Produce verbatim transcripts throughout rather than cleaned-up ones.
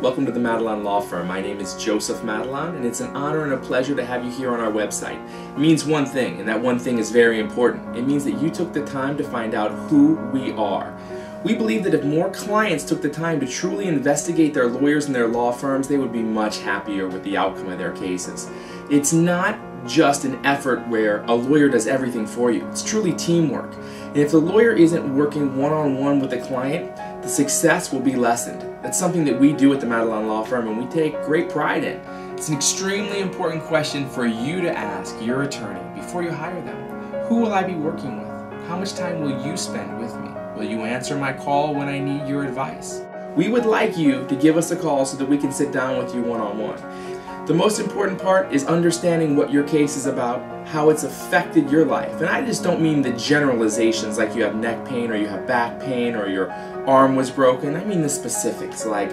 Welcome to the Madalon Law Firm. My name is Joseph Madalon, and it's an honor and a pleasure to have you here on our website. It means one thing, and that one thing is very important. It means that you took the time to find out who we are. We believe that if more clients took the time to truly investigate their lawyers and their law firms, they would be much happier with the outcome of their cases. It's not just an effort where a lawyer does everything for you. It's truly teamwork. And if the lawyer isn't working one-on-one with the client, the success will be lessened. That's something that we do at the Madalon Law Firm, and we take great pride in. It's an extremely important question for you to ask your attorney before you hire them. Who will I be working with? How much time will you spend with me? Will you answer my call when I need your advice? We would like you to give us a call so that we can sit down with you one-on-one. The most important part is understanding what your case is about, how it's affected your life. And I just don't mean the generalizations like you have neck pain or you have back pain or your arm was broken. I mean the specifics like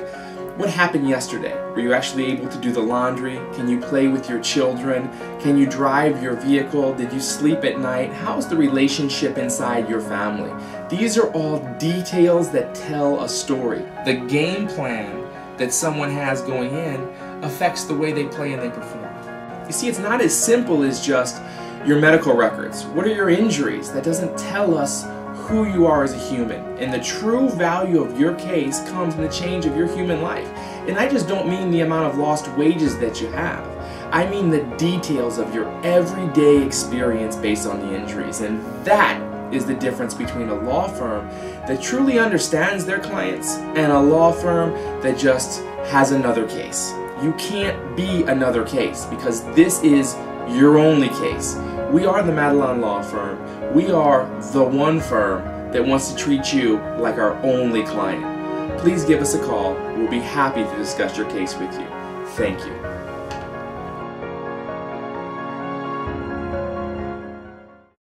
what happened yesterday? Were you actually able to do the laundry? Can you play with your children? Can you drive your vehicle? Did you sleep at night? How's the relationship inside your family? These are all details that tell a story. The game plan that someone has going in affects the way they play and they perform. You see, it's not as simple as just your medical records. What are your injuries? That doesn't tell us who you are as a human, and the true value of your case comes in the change of your human life. And I just don't mean the amount of lost wages that you have. I mean the details of your everyday experience based on the injuries, and that is the difference between a law firm that truly understands their clients and a law firm that just has another case. You can't be another case because this is your only case. We are the Madalon Law Firm. We are the one firm that wants to treat you like our only client. Please give us a call. We'll be happy to discuss your case with you. Thank you.